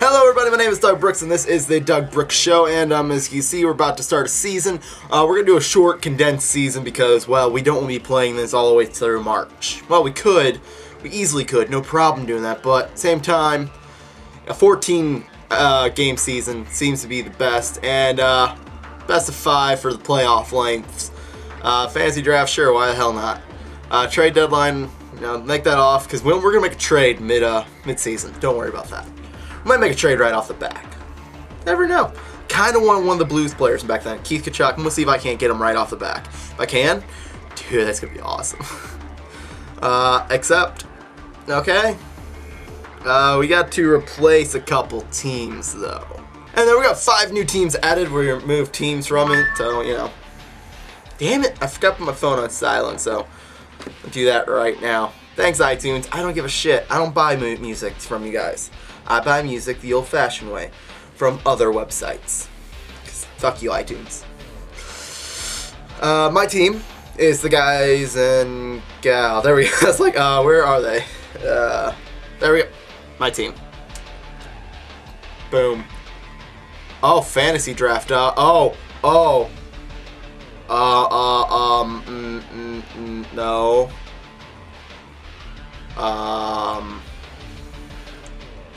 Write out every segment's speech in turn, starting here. Hello everybody, my name is Doug Brooks and this is the Doug Brooks Show, and as you can see, we're about to start a season. We're going to do a short, condensed season because, well, we don't want to be playing this all the way through March. Well, we could. We easily could. No problem doing that, but same time, a 14-game season seems to be the best, and best of 5 for the playoff lengths. Fantasy draft, sure, why the hell not? Trade deadline, you know, make that off because we're going to make a trade mid-season. Don't worry about that. Might make a trade right off the bat. Never know. Kind of wanted one of the Blues players back then, Keith Kachuk. I'm going to see if I can't get him right off the bat. If I can, dude, that's going to be awesome. Except, okay. We got to replace a couple teams, though. And then we got 5 new teams added. We removed teams from it, so, you know. Damn it, I forgot to put my phone on silent, so I'll do that right now. Thanks, iTunes. I don't give a shit. I don't buy music from you guys. I buy music the old-fashioned way from other websites. Fuck you, iTunes. My team is the guys and gal. There we go. It's like, where are they? There we go. My team. Boom. Oh, fantasy draft. No.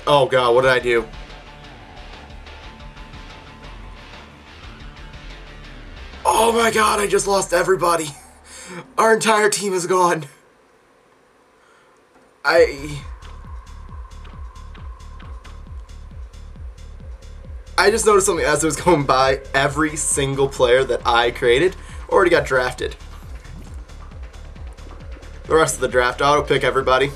Oh god, what did I do? Oh my god, I just lost everybody. Our entire team is gone. I just noticed something as it was going by. Every single player that I created already got drafted. The rest of the draft, I'll pick everybody.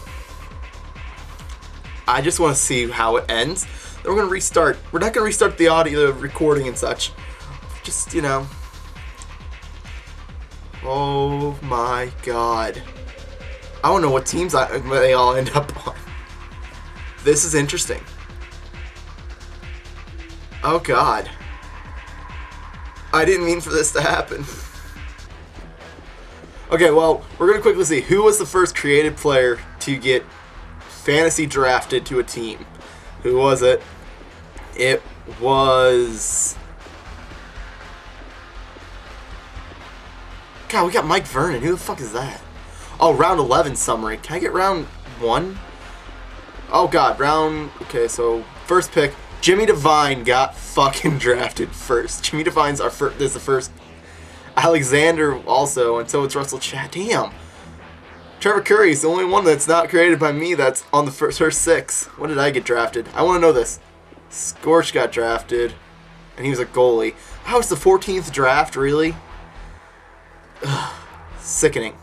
I just want to see how it ends. Then we're going to restart. We're not going to restart the audio, the recording and such. Just, you know. Oh my god. I don't know what teams they all end up on. This is interesting. Oh god. I didn't mean for this to happen. Okay, well, we're going to quickly see who was the first created player to get fantasy drafted to a team. Who was it? It was... God, we got Mike Vernon. Who the fuck is that? Oh, round 11 summary. Can I get round 1? Oh, God. Round... Okay, so first pick. Jimmy Devine got fucking drafted first. Jimmy Devine's our first... This is the first... Alexander also, and so it's Russell Chad. Damn. Trevor Curry is the only one that's not created by me that's on the first 6. When did I get drafted? I want to know this. Scorch got drafted, and he was a goalie. How is the 14th draft, really? Ugh. Sickening.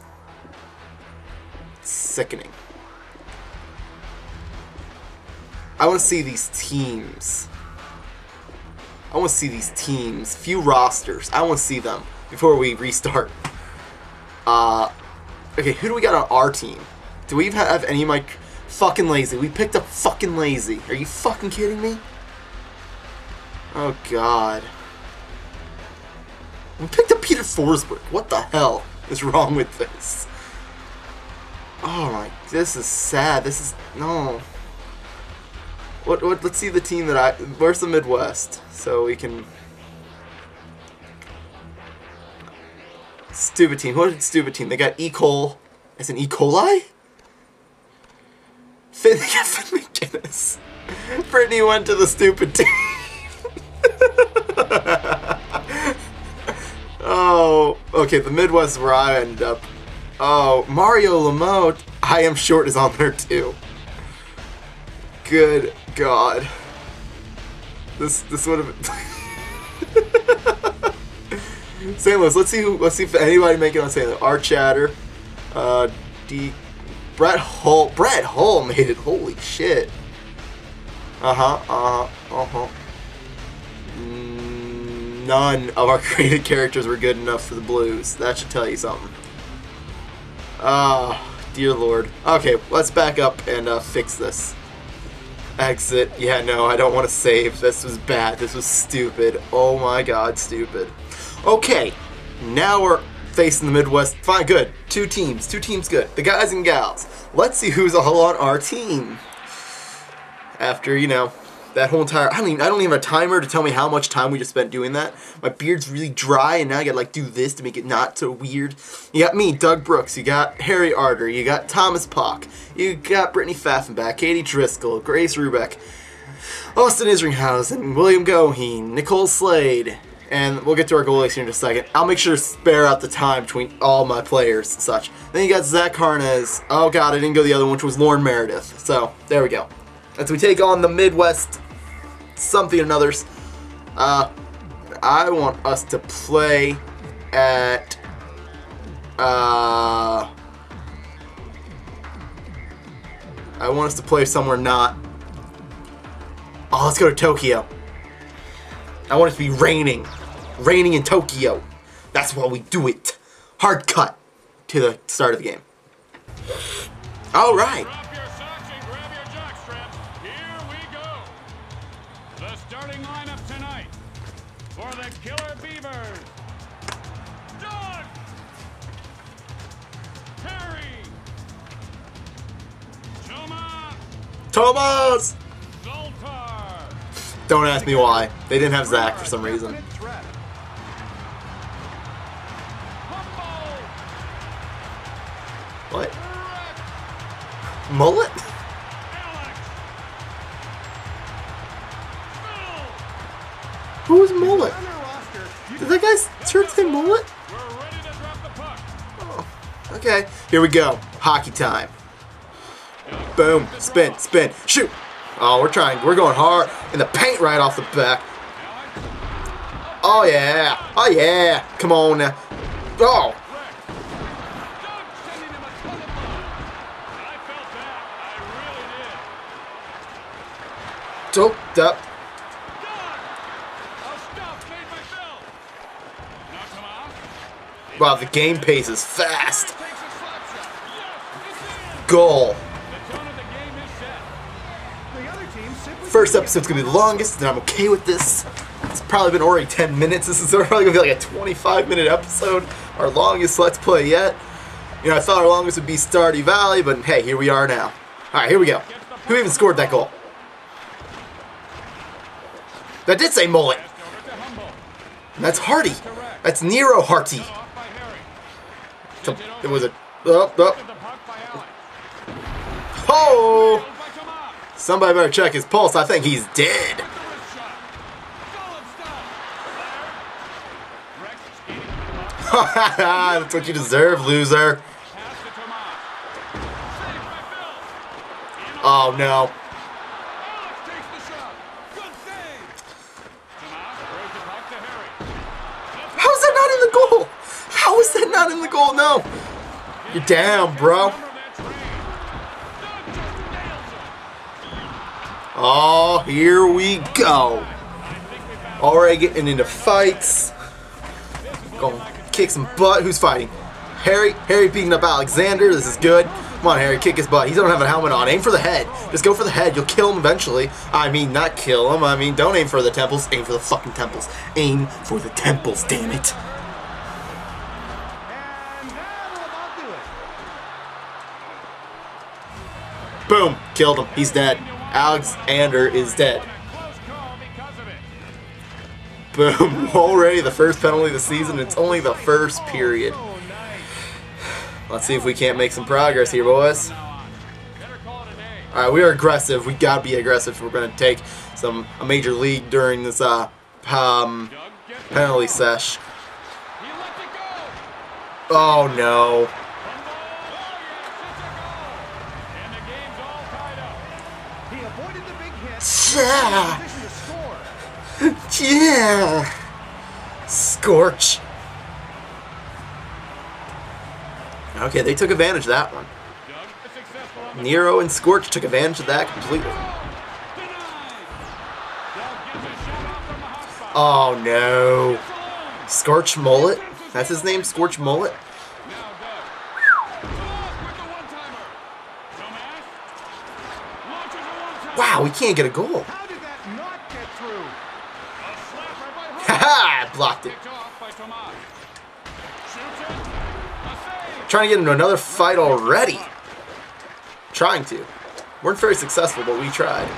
Sickening. I want to see these teams. I want to see these teams. Few rosters. I want to see them before we restart. Okay, who do we got on our team? Do we even have any of my... Fucking Lazy. We picked up fucking Lazy. Are you fucking kidding me? Oh, God. We picked up Peter Forsberg. What the hell is wrong with this? Oh, my... This is sad. This is... No. What? Let's see the team that I... Where's the Midwest? So we can... Stupid team. What did stupid team? They got E. Cole as an E. coli? Finn, they got Finn McGinnis. Brittany went to the stupid team. Oh, okay. The Midwest is where I end up. Oh, Mario Lemieux. I am short is on there too. Good God. This would have been... St. Louis, let's see if anybody make it on St. Louis. Our Chatter, Brett Hull made it. Holy shit. None of our created characters were good enough for the Blues. That should tell you something. Dear Lord. Okay, let's back up and fix this. Exit. Yeah, no, I don't want to save. This was bad. This was stupid. Oh my god, stupid. Okay, now we're face in the Midwest. Fine, good. Two teams good. The guys and gals. Let's see who's all on our team. After, you know, that whole entire... I don't even have a timer to tell me how much time we just spent doing that. My beard's really dry, and now I gotta, like, do this to make it not so weird. You got me, Doug Brooks. You got Harry Arger. You got Thomas Pock. You got Brittany Faffenbach, Katie Driscoll, Grace Rubeck, Austin Isringhausen, William Goheen, Nicole Slade. And we'll get to our goalies here in just a second. I'll make sure to spare out the time between all my players and such. Then you got Zach Harnes. Oh, God, I didn't go the other one, which was Lauren Meredith. So, there we go. As we take on the Midwest something and others, I want us to play at, I want us to play somewhere not, oh, let's go to Tokyo. I want it to be raining in Tokyo. That's why we do it. Hard cut to the start of the game. All right. Thomas! Don't ask me why. They didn't have Zach for some reason. What? Mullet? Who's Mullet? Did that guy's shirt say Mullet? Oh, okay, here we go. Hockey time. Boom, spin, spin, shoot. Oh, we're trying, we're going hard in the paint right off the back. Oh yeah, come on now. Oh. Doped up. Wow, the game pace is fast. Goal. First episode's gonna be the longest, and I'm okay with this. It's probably been already 10 minutes. This is probably gonna be like a 25-minute episode. Our longest Let's Play yet. You know, I thought our longest would be Stardew Valley, but hey, here we are now. All right, here we go. Who even scored that goal? That did say Mullet. And that's Hardy. That's Nero Hardy. It was a... Oh, oh. Oh! Somebody better check his pulse. I think he's dead. That's what you deserve, loser. Oh, no. How is that not in the goal? How is that not in the goal? No. You're down, bro. Oh, here we go. Already getting into fights. Gonna kick some butt. Who's fighting? Harry. Harry beating up Alexander. This is good. Come on, Harry. Kick his butt. He doesn't have a helmet on. Aim for the head. Just go for the head. You'll kill him eventually. I mean, not kill him. I mean, don't aim for the temples. Aim for the fucking temples. Aim for the temples, damn it. Boom. Killed him. He's dead. Alexander is dead. Boom. Already the first penalty of the season. It's only the first period. Let's see if we can't make some progress here, boys. Alright, we are aggressive. We gotta be aggressive if we're gonna take some a major league during this penalty sesh. Oh no. Yeah. Scorch. Okay, they took advantage of that one. Nero and Scorch took advantage of that completely. Oh no. Scorch Mullet? That's his name, Scorch Mullet? Wow, we can't get a goal. Haha, blocked it. Trying to get into another fight already. Trying to. Weren't very successful, but we tried.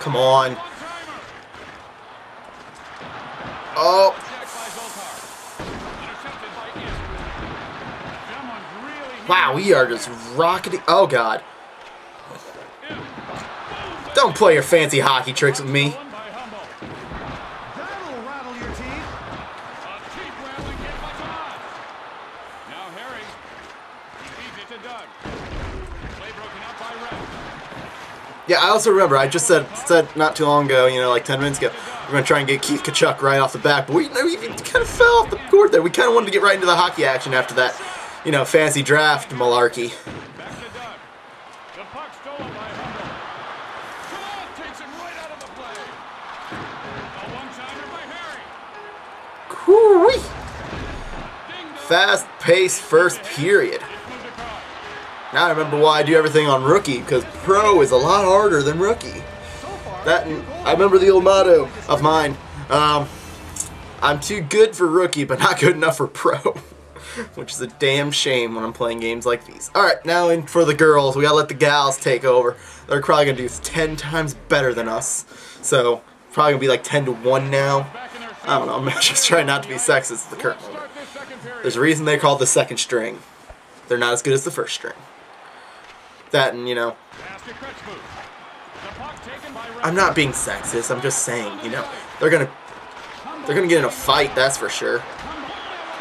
Come on. Oh. Wow, we are just rocketing. Oh, God. Don't play your fancy hockey tricks with me. Yeah, I also remember, I just said not too long ago, you know, like 10 minutes ago, we're going to try and get Keith Kachuk right off the bat, but we kind of fell off the court there. We kind of wanted to get right into the hockey action after that, you know, fancy draft malarkey. Whoo-wee! Fast-paced first period. Now I remember why I do everything on rookie, because pro is a lot harder than rookie. That, I remember the old motto of mine. I'm too good for rookie, but not good enough for pro. Which is a damn shame when I'm playing games like these. Alright, now in for the girls. We gotta let the gals take over. They're probably gonna do 10 times better than us. So, probably gonna be like 10-1 now. I don't know, I'm just trying not to be sexist at the current moment. There's a reason they call the second string. They're not as good as the first string. That and, you know, I'm not being sexist, I'm just saying, you know, they're gonna get in a fight, that's for sure.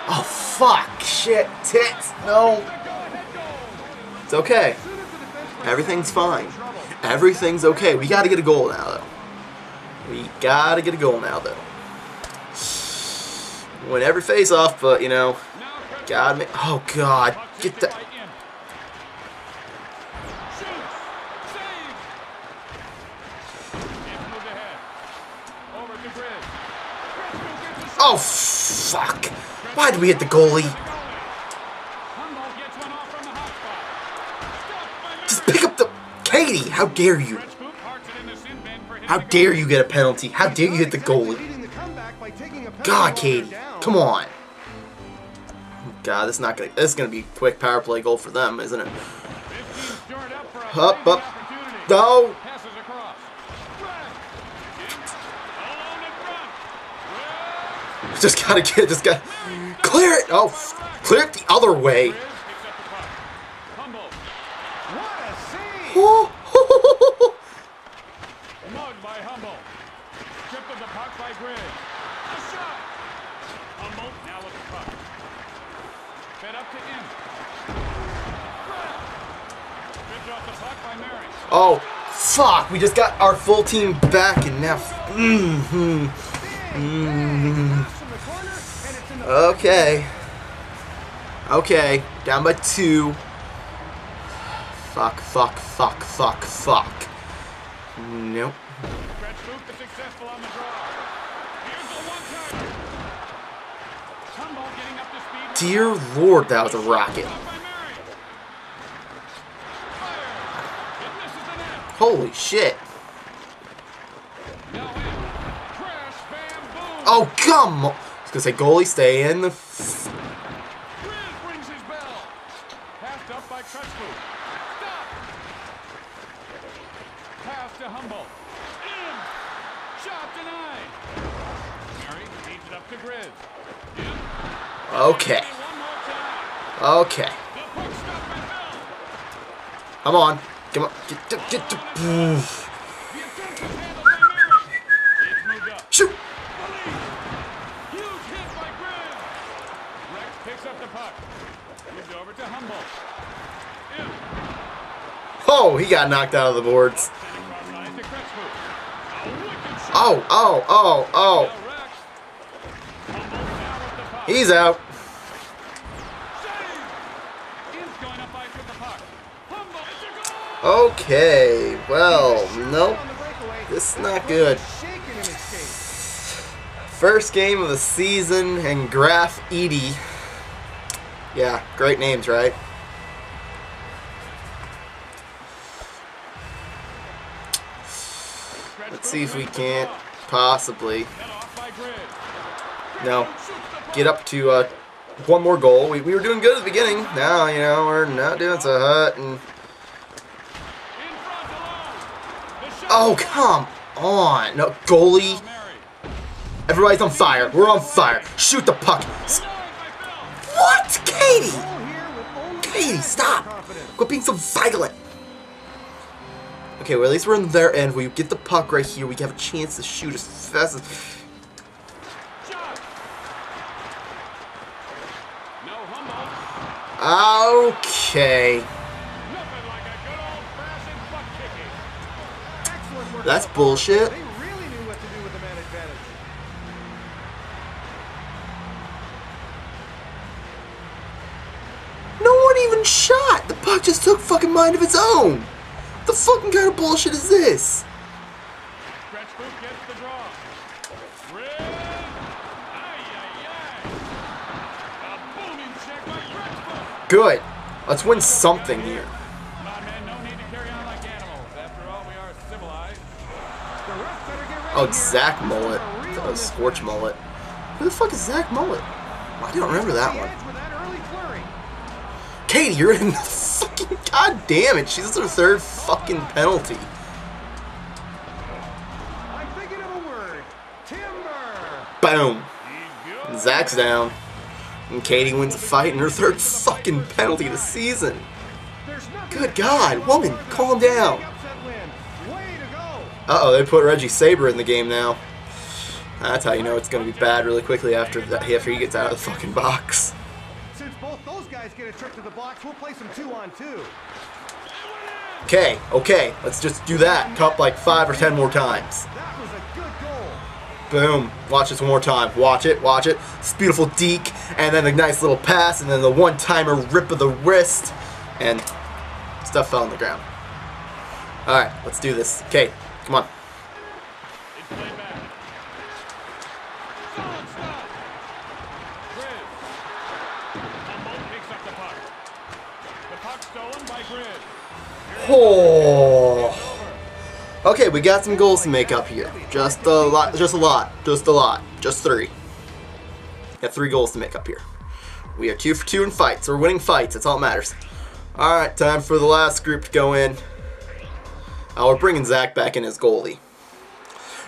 Oh, fuck, shit, tits, no. It's okay. Everything's fine. Everything's okay. We gotta get a goal now, though. We gotta get a goal now, though. Win every face-off, but, you know, God, man. Oh, God, get that. Oh, fuck. Why did we hit the goalie? Just pick up the... Katie, how dare you? How dare you get a penalty? How dare you hit the goalie? God, Katie, come on. God, this is not gonna... This is gonna be a quick power play goal for them, isn't it? Up, up. No. Just gotta get, just gotta clear it. Oh, clear it the other way. Oh. Oh, fuck. We just got our full team back, and now. Okay. Okay. Down by 2. Fuck, fuck, fuck, fuck, fuck. Nope. Dear Lord, that was a rocket. Holy shit. Oh, come on. Because they goalie stay in the. Okay. Okay. Come on. Come on. Get. Oh, he got knocked out of the boards. Oh, oh, oh, oh. He's out. Okay, well, nope. This is not good. First game of the season and Graf Edie. Yeah, great names, right? Let's see if we can't possibly. No. Get up to one more goal. We were doing good at the beginning. Now, you know, we're not doing so hot. And... oh, come on. No, goalie. Everybody's on fire. We're on fire. Shoot the puck. What? Katie! Katie, stop. Quit being so violent. Okay, well, at least we're in their end. We get the puck right here. We have a chance to shoot as fast as... okay. That's bullshit. They really knew what to do with the man advantage. No one even shot. The puck just took fucking mind of its own. What the fucking kind of bullshit is this? Good. Let's win something here. Oh, it's Zach Mullet. That was Scorch Mullet. Who the fuck is Zach Mullet? Well, I don't remember that one. Katie, you're in the fucking... god damn it. She's her third fucking penalty. Boom. Zach's down. And Katie wins the fight in her third fucking penalty of the season. Good God, woman, calm down. Uh-oh, they put Reggie Saber in the game now. That's how you know it's going to be bad really quickly after that. After he gets out of the fucking box. Since both those guys get a trip to the box, we'll play some 2-on-2. Okay, okay, let's just do that. Cup like 5 or 10 more times. Boom. Watch this one more time. Watch it. Watch it. It's beautiful deke. And then the nice little pass. And then the one-timer rip of the wrist. And stuff fell on the ground. Alright. Let's do this. Okay. Come on. Oh. Okay, we got some goals to make up here. Just a lot, just a lot, just a lot, just three. Got 3 goals to make up here. We are 2 for 2 in fights. We're winning fights. That's all that matters. All right, time for the last group to go in. We're bringing Zach back in as goalie.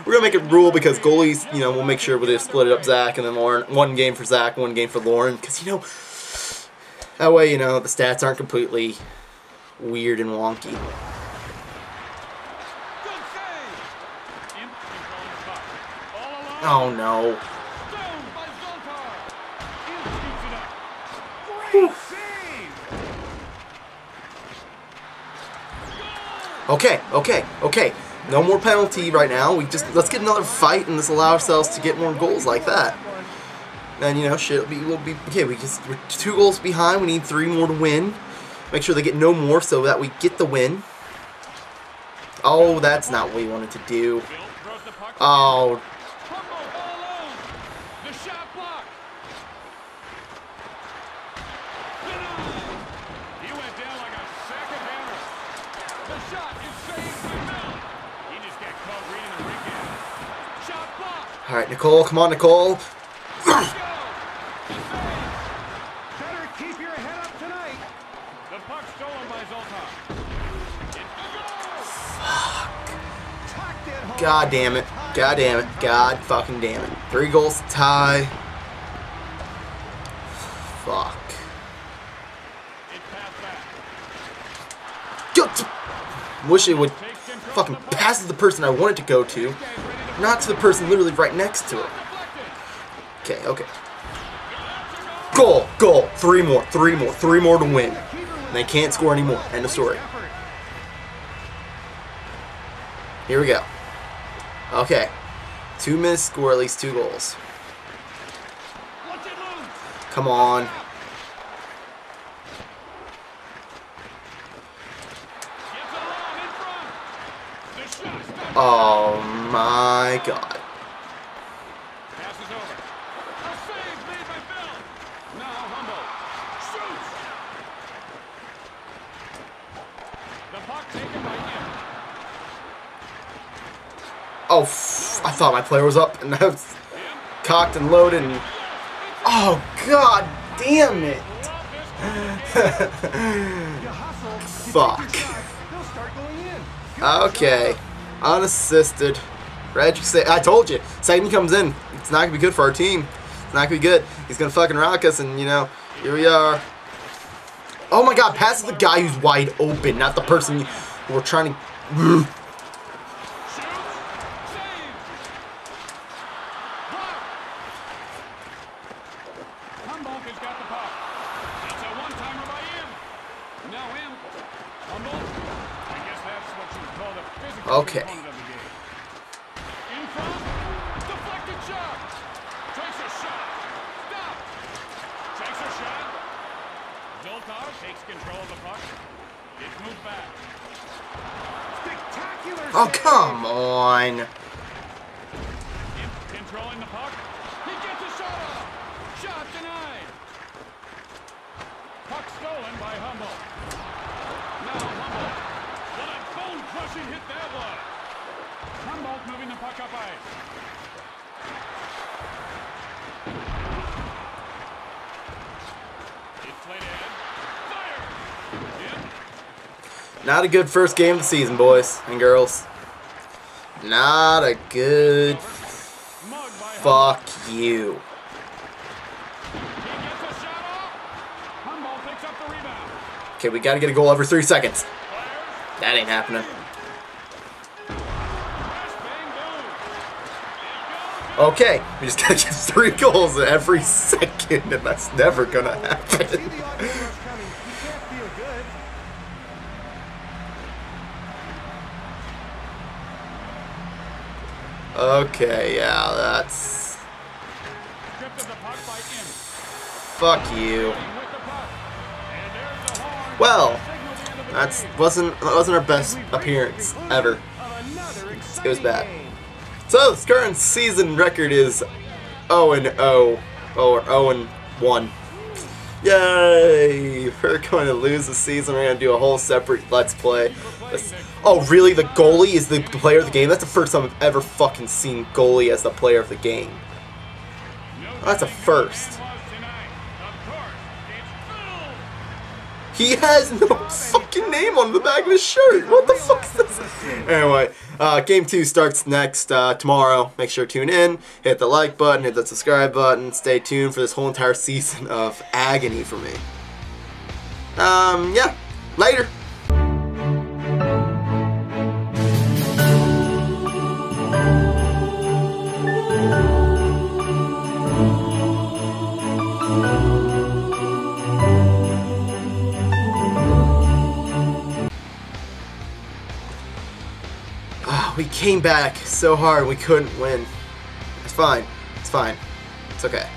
We're gonna make it rule because goalies, you know, we'll make sure we just split it up. Zach and then Lauren. 1 game for Zach, 1 game for Lauren, because you know that way, you know, the stats aren't completely weird and wonky. Oh no. Okay, okay, okay. No more penalty right now. We just, let's get another fight and just allow ourselves to get more goals like that. And you know, shit, we'll be okay. We just, we're 2 goals behind. We need 3 more to win. Make sure they get no more so that we get the win. Oh, that's not what we wanted to do. Oh. All right, Nicole, come on, Nicole. Better keep your head up tonight. The puck stolen by Zoltan. Fuck. God damn it. God damn it. God fucking damn it. 3 goals to tie. Fuck. Wish it would fucking pass to the person I wanted to go to, not to the person literally right next to it. Okay, okay. Goal, goal. 3 more, 3 more, 3 more to win. And they can't score anymore. End of story. Here we go. Okay. 2 minutes, score at least 2 goals. Come on. Oh my God. Oh, I thought my player was up, and I was cocked and loaded, and oh, god damn it. Fuck. Okay. Unassisted. Reggie Saber. I told you. Saber comes in. It's not going to be good for our team. It's not going to be good. He's going to fucking rock us, and, you know, here we are. Oh, my god. Pass to the guy who's wide open, not the person we're trying to... Okay. Oh, come on. Controlling the puck. He gets a shot off. Shot denied. Puck stolen by Humble. Now Humble. What a bone crushing hit that was. Humble moving the puck up ice. It's played in. Fire. Yep. Not a good first game of the season, boys and girls. Not a good. Fuck you. Okay, we gotta get a goal every 3 seconds. That ain't happening. Okay, we just gotta get 3 goals every second, and that's never gonna happen. Okay, yeah, that's... Fuck you. Well, that wasn't our best appearance ever. It was bad. So this current season record is 0-0 or 0-1. Yay! We're going to lose the season. We're going to do a whole separate Let's Play. Oh, really? The goalie is the player of the game? That's the first time I've ever fucking seen goalie as the player of the game. Oh, that's a first. He has no fucking name on the back of his shirt. What the fuck is this? Anyway, Game 2 starts next tomorrow. Make sure to tune in. Hit the like button. Hit the subscribe button. Stay tuned for this whole entire season of agony for me. Yeah. Later. We came back so hard we couldn't win. It's fine. It's fine. It's okay.